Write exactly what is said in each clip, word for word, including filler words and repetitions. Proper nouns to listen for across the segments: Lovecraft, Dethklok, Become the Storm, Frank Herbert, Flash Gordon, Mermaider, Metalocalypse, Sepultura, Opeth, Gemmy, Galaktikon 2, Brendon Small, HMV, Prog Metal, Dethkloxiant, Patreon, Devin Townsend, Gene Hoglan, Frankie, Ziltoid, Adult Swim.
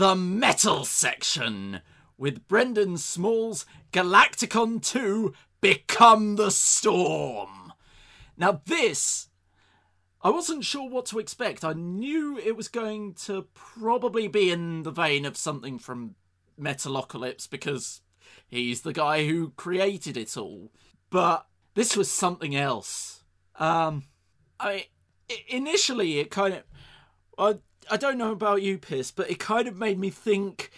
The Metal Section with Brendon Small's Galaktikon two Become the Storm. Now this, I wasn't sure what to expect. I knew it was going to probably be in the vein of something from Metalocalypse because he's the guy who created it all. But this was something else. Um, I initially it kind of, I I don't know about you, Piss, but it kind of made me think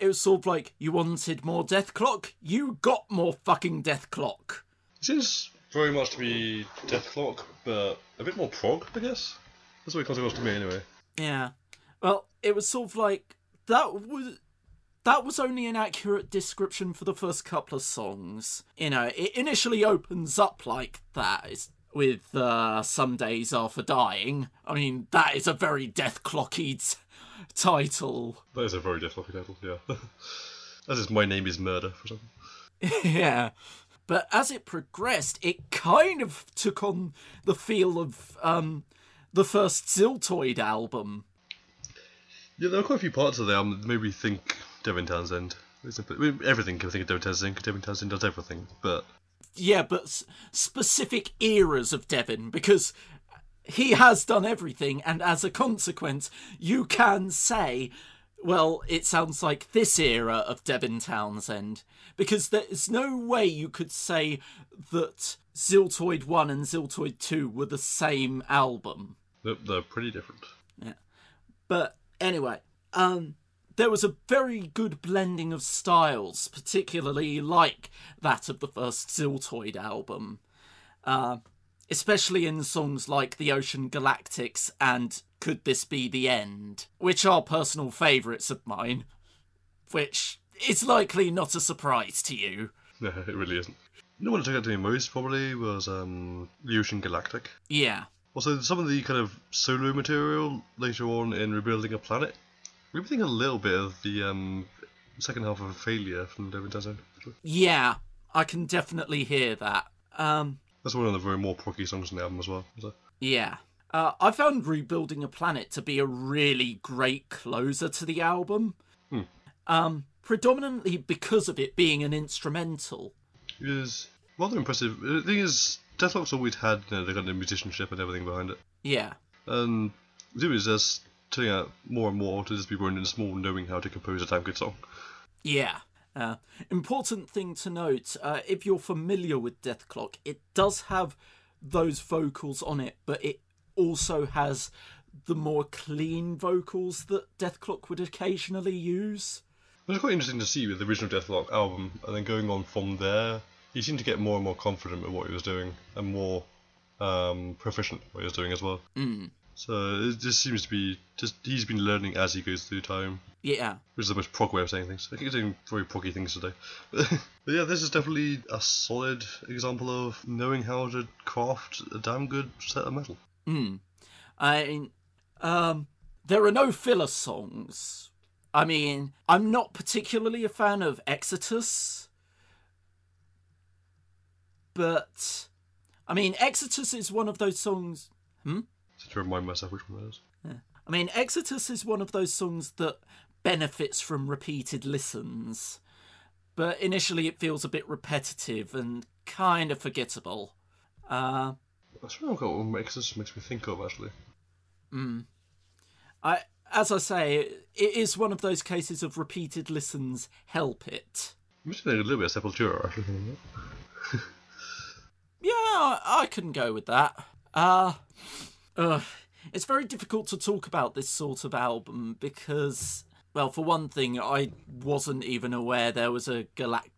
it was sort of like you wanted more Dethklok, you got more fucking Dethklok. It seems very much to be Dethklok, but a bit more prog, I guess. That's what it comes across to me, anyway. Yeah. Well, it was sort of like that was. That was only an accurate description for the first couple of songs. You know, it initially opens up like that it's with uh, Some Days After Dying. I mean, that is a very Dethklok-y title. That is a very Dethklok-y title, yeah. That is My Name Is Murder, for example. Yeah. But as it progressed, it kind of took on the feel of um, the first Ziltoid album. Yeah, there are quite a few parts of the album that made me think Devin Townsend. Everything can think of Devin Townsend, because Devin Townsend does everything, but... Yeah, but specific eras of Devin, because he has done everything, and as a consequence, you can say, well, it sounds like this era of Devin Townsend, because there's no way you could say that Ziltoid one and Ziltoid two were the same album. Nope, they're pretty different. Yeah. But anyway, um... there was a very good blending of styles, particularly like that of the first Ziltoid album, uh, especially in songs like The Ocean Galactics and Could This Be the End, which are personal favourites of mine, which is likely not a surprise to you. No, it really isn't. The one that took out to me most probably was um, The Ocean Galactic. Yeah. Also, some of the kind of solo material later on in Rebuilding a Planet. We were thinking a little bit of the um, second half of Failure from Devin Townsend. Yeah, I can definitely hear that. Um, That's one of the very more proggy songs on the album as well. So. Yeah. Uh, I found Rebuilding a Planet to be a really great closer to the album. Hmm. Um, predominantly because of it being an instrumental. It is rather impressive. The thing is, Dethklok's always had, you know, they got the musicianship and everything behind it. Yeah. And it was just... turning out more and more to just be Brendon Small knowing how to compose a damn good song. Yeah. Uh, important thing to note, uh, if you're familiar with Dethklok, it does have those vocals on it, but it also has the more clean vocals that Dethklok would occasionally use. It was quite interesting to see with the original Dethklok album, and then going on from there, he seemed to get more and more confident with what he was doing, and more um, proficient at what he was doing as well. Mm. So it just seems to be just he's been learning as he goes through time. Yeah. Which is the most prog way of saying things. I think he's doing very proggy things today. But yeah, this is definitely a solid example of knowing how to craft a damn good set of metal. Mm. I mean, um, there are no filler songs. I mean, I'm not particularly a fan of Exodus, but I mean, Exodus is one of those songs. Hmm. To remind myself which one that is. Yeah. I mean, Exodus is one of those songs that benefits from repeated listens, but initially it feels a bit repetitive and kind of forgettable. Uh, I swear I've got what Exodus makes me think of, actually. Mm. I, as I say, it is one of those cases of repeated listens help it. I'm just doing a little bit of Sepultura, actually. Yeah, I, I can go with that. Uh... Uh, it's very difficult to talk about this sort of album because, well, for one thing, I wasn't even aware there was a Galact...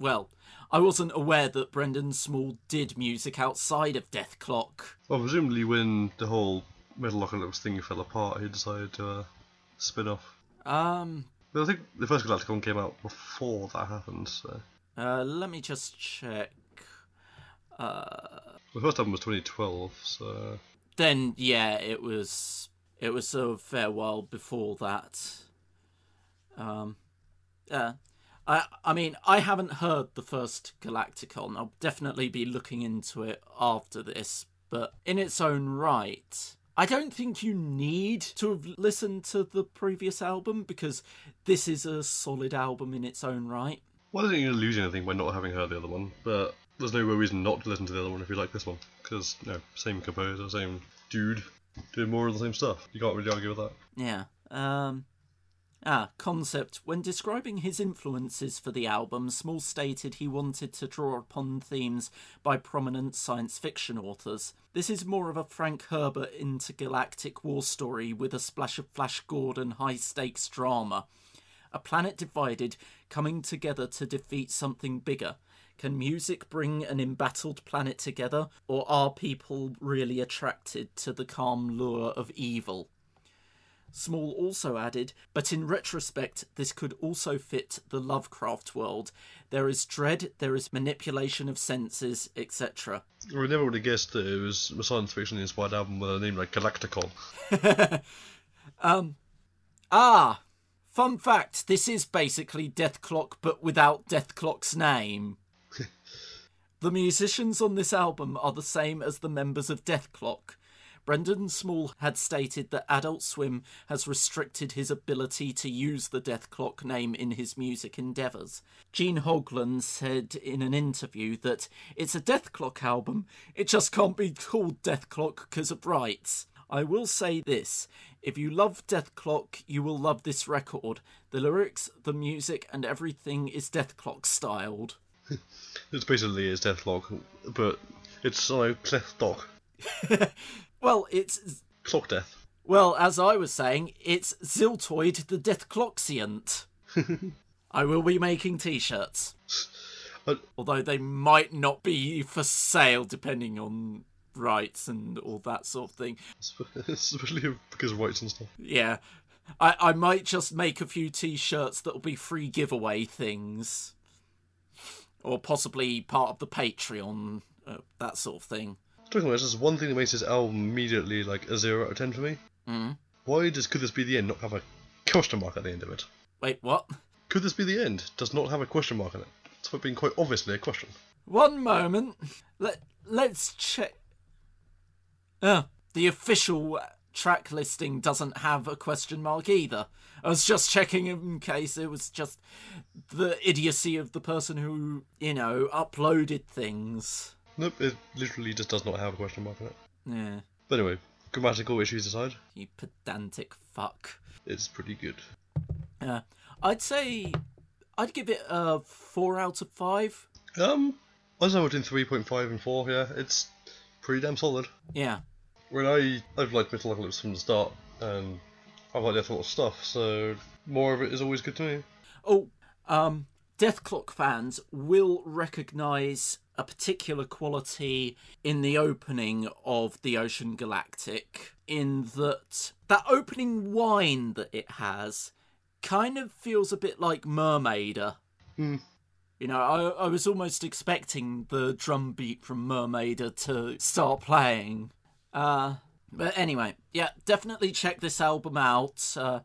Well, I wasn't aware that Brendon Small did music outside of Dethklok. Well, presumably when the whole Metalocalypse thing fell apart, he decided to uh, spin off. Um... But I think the first Galaktikon came out before that happened, so... Uh, let me just check... Uh... The first album was twenty twelve, so... Then yeah, it was it was a fair while before that. Um, yeah, I I mean I haven't heard the first Galaktikon. I'll definitely be looking into it after this, but in its own right, I don't think you need to have listened to the previous album, because this is a solid album in its own right. Well, I don't think you're losing anything by not having heard the other one, but there's no real reason not to listen to the other one if you like this one, because, you know, same composer, same dude, doing more of the same stuff. You can't really argue with that. Yeah. Um... Ah, concept. When describing his influences for the album, Small stated he wanted to draw upon themes by prominent science fiction authors. This is more of a Frank Herbert intergalactic war story with a splash of Flash Gordon high-stakes drama. A planet divided, coming together to defeat something bigger. Can music bring an embattled planet together, or are people really attracted to the calm lure of evil? Small also added, but in retrospect, this could also fit the Lovecraft world. There is dread, there is manipulation of senses, et cetera. I never would have guessed that it was a science fiction-inspired album with a name like Galaktikon. um, ah, fun fact, this is basically Dethklok, but without Dethklok's name. The musicians on this album are the same as the members of Dethklok. Brendon Small had stated that Adult Swim has restricted his ability to use the Dethklok name in his music endeavours. Gene Hoglan said in an interview that it's a Dethklok album, it just can't be called Dethklok because of rights. I will say this, if you love Dethklok, you will love this record. The lyrics, the music and everything is Dethklok styled. It's basically is Dethklok, but it's so Clefdog. Well, it's... Clock Death. Well, as I was saying, it's Ziltoid the Dethkloxiant. I will be making t-shirts. I... Although they might not be for sale, depending on rights and all that sort of thing. Especially because of rights and stuff. Yeah. I, I might just make a few t-shirts that'll be free giveaway things. Or possibly part of the Patreon, uh, that sort of thing. Talking about this, there's one thing that makes this album immediately like a zero out of ten for me. Mm. Why does Could This Be The End not have a question mark at the end of it? Wait, what? Could This Be The End does not have a question mark in it. It's for being quite obviously a question. One moment. Let, let's check. Uh, the official track listing doesn't have a question mark either. I was just checking in case it was just the idiocy of the person who, you know, uploaded things. Nope, it literally just does not have a question mark in it. Yeah. But anyway, grammatical issues aside. You pedantic fuck. It's pretty good. Yeah. I'd say... I'd give it a four out of five. Um, I was between three point five and four, yeah. It's pretty damn solid. Yeah. When I... I've liked Metalocalypse from the start, and I've liked a lot of stuff, so more of it is always good to me. Oh, um, Dethklok fans will recognise a particular quality in the opening of The Ocean Galactic, in that that opening whine that it has kind of feels a bit like Mermaider. Mm. You know, I, I was almost expecting the drum beat from Mermaider to start playing. Uh, but anyway, yeah, definitely check this album out. Uh,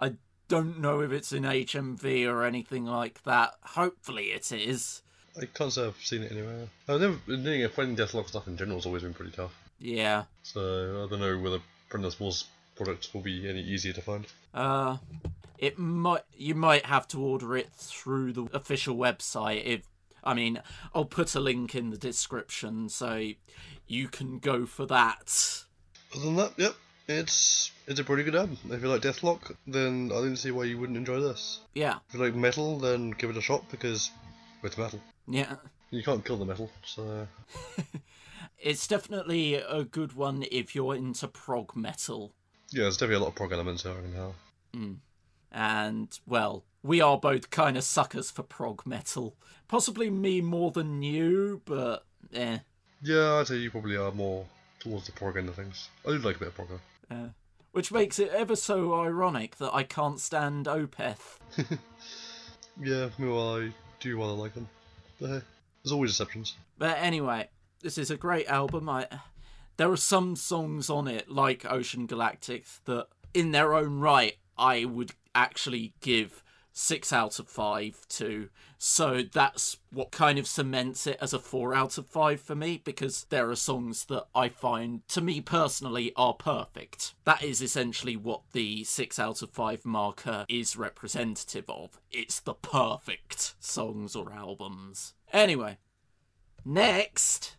I don't know if it's in H M V or anything like that. Hopefully it is. I can't say I've seen it anywhere. I've never been finding Dethklok stuff in general has always been pretty tough. Yeah. So I don't know whether Brendon Small's products will be any easier to find. Uh, it might. You might have to order it through the official website. If I mean, I'll put a link in the description so you can go for that. Other than that, yep, it's it's a pretty good album. If you like Dethklok, then I don't see why you wouldn't enjoy this. Yeah. If you like metal, then give it a shot because it's metal. Yeah. You can't kill the metal, so... It's definitely a good one if you're into prog metal. Yeah, there's definitely a lot of prog elements here in hell. Mm. And, well, we are both kind of suckers for prog metal. Possibly me more than you, but eh. Yeah, I'd say you probably are more towards the prog end of things. I do like a bit of prog. Uh, which makes it ever so ironic that I can't stand Opeth. Yeah, well, I do rather like them. But hey, there's always exceptions. But anyway, this is a great album. I, there are some songs on it, like Ocean Galactic, that in their own right, I would actually give six out of five to, so that's what kind of cements it as a four out of five for me, because there are songs that I find, to me personally, are perfect. That is essentially what the six out of five marker is representative of. It's the perfect songs or albums. Anyway, next